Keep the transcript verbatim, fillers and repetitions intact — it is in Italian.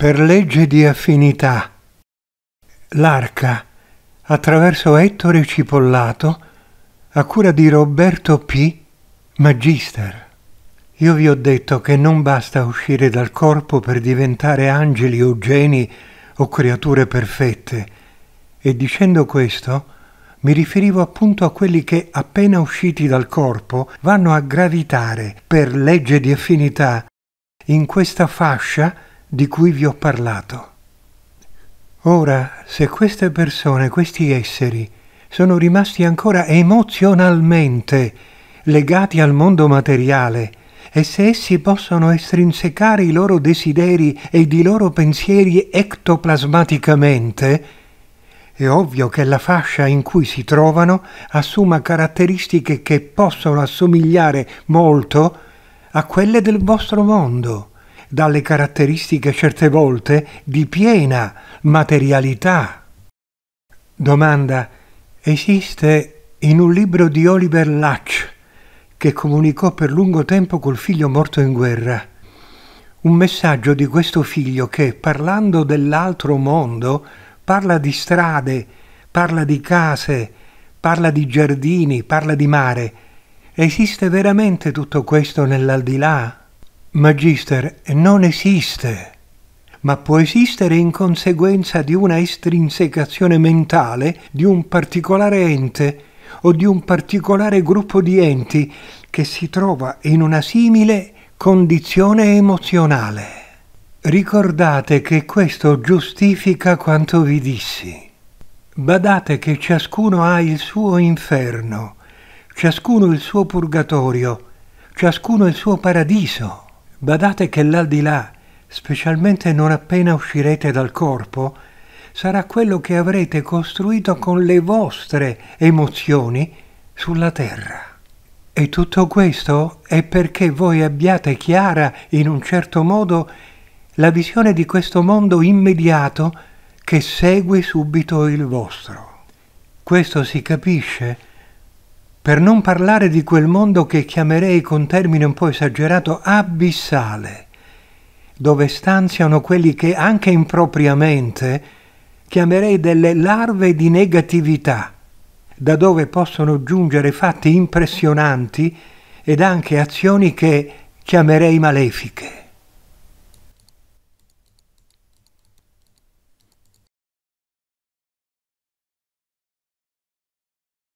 per legge di affinità, l'Arca, attraverso Ettore Cipollato, a cura di Roberto P. Magister. Io vi ho detto che non basta uscire dal corpo per diventare angeli o geni o creature perfette, e dicendo questo mi riferivo appunto a quelli che, appena usciti dal corpo, vanno a gravitare, per legge di affinità, in questa fascia di cui vi ho parlato. Ora, se queste persone, questi esseri, sono rimasti ancora emozionalmente legati al mondo materiale, e se essi possono estrinsecare i loro desideri ed i loro pensieri ectoplasmaticamente, è ovvio che la fascia in cui si trovano assuma caratteristiche che possono assomigliare molto a quelle del vostro mondo, dalle caratteristiche certe volte di piena materialità. Domanda: esiste in un libro di Oliver Latch, che comunicò per lungo tempo col figlio morto in guerra, un messaggio di questo figlio che, parlando dell'altro mondo, parla di strade, parla di case, parla di giardini, parla di mare. Esiste veramente tutto questo nell'aldilà? Magister, non esiste, ma può esistere in conseguenza di una estrinsecazione mentale di un particolare ente o di un particolare gruppo di enti che si trova in una simile condizione emozionale. Ricordate che questo giustifica quanto vi dissi. Badate che ciascuno ha il suo inferno, ciascuno il suo purgatorio, ciascuno il suo paradiso. Badate che l'aldilà, specialmente non appena uscirete dal corpo, sarà quello che avrete costruito con le vostre emozioni sulla terra. E tutto questo è perché voi abbiate chiara, in un certo modo, la visione di questo mondo immediato che segue subito il vostro. Questo si capisce, per non parlare di quel mondo che chiamerei, con termine un po' esagerato, abissale, dove stanziano quelli che, anche impropriamente, chiamerei delle larve di negatività, da dove possono giungere fatti impressionanti ed anche azioni che chiamerei malefiche.